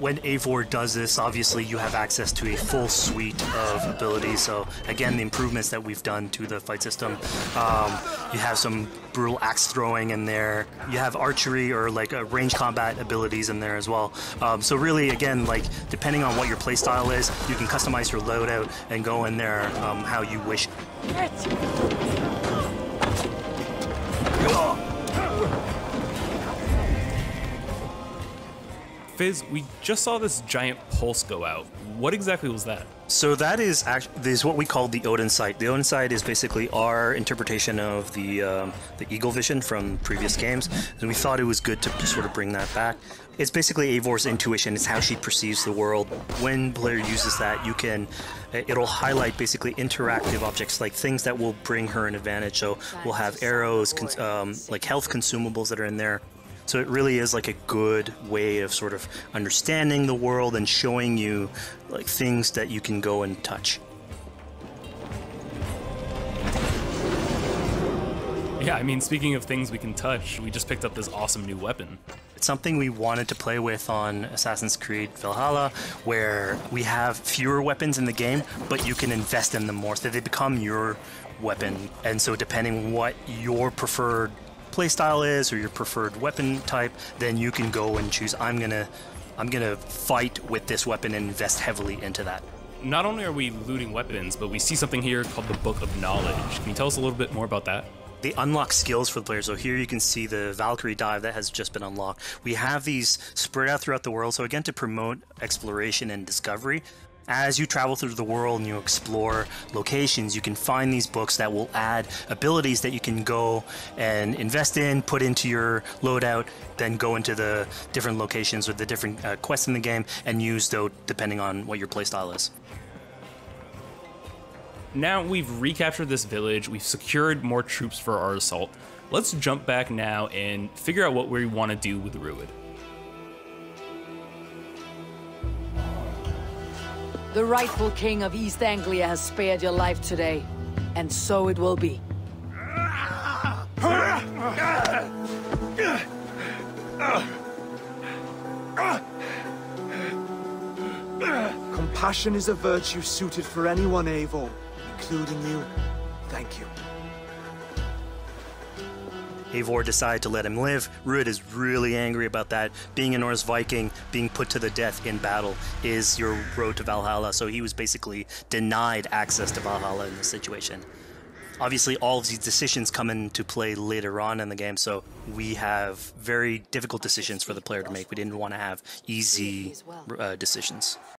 when Eivor does this, obviously you have access to a full suite of abilities. So again, the improvements that we've done to the fight system, you have some brutal axe throwing in there, you have archery or like a range combat abilities in there as well. So really, again, like depending on what your playstyle is, you can customize your loadout and go in there how you wish. Fizz, we just saw this giant pulse go out. What exactly was that? So that is actually what we call the Odin Sight. The Odin Sight is basically our interpretation of the Eagle Vision from previous games, and we thought it was good to sort of bring that back. It's basically Eivor's intuition. It's how she perceives the world. When player uses that, you can, it'll highlight basically interactive objects, like things that will bring her an advantage. So we'll have arrows, like health consumables that are in there. So it really is like a good way of sort of understanding the world and showing you like things that you can go and touch. Yeah, I mean, speaking of things we can touch, we just picked up this awesome new weapon. It's something we wanted to play with on Assassin's Creed Valhalla, where we have fewer weapons in the game, but you can invest in them more, so they become your weapon. And so depending what your preferred playstyle is or your preferred weapon type, then you can go and choose, I'm gonna fight with this weapon and invest heavily into that. Not only are we looting weapons, but we see something here called the Book of Knowledge. Can you tell us a little bit more about that? They unlock skills for the player. So here you can see the Valkyrie dive that has just been unlocked. We have these spread out throughout the world, so again, to promote exploration and discovery. As you travel through the world and you explore locations, you can find these books that will add abilities that you can go and invest in, put into your loadout, then go into the different locations with the different quests in the game and use, though, depending on what your playstyle is. Now we've recaptured this village, we've secured more troops for our assault. Let's jump back now and figure out what we want to do with Ruud. The rightful king of East Anglia has spared your life today, and so it will be. Compassion is a virtue suited for anyone, Eivor, including you. Thank you. Eivor decided to let him live. Ruud is really angry about that. Being a Norse Viking, being put to the death in battle is your road to Valhalla, so he was basically denied access to Valhalla in this situation. Obviously, all of these decisions come into play later on in the game, so we have very difficult decisions for the player to make. We didn't want to have easy decisions.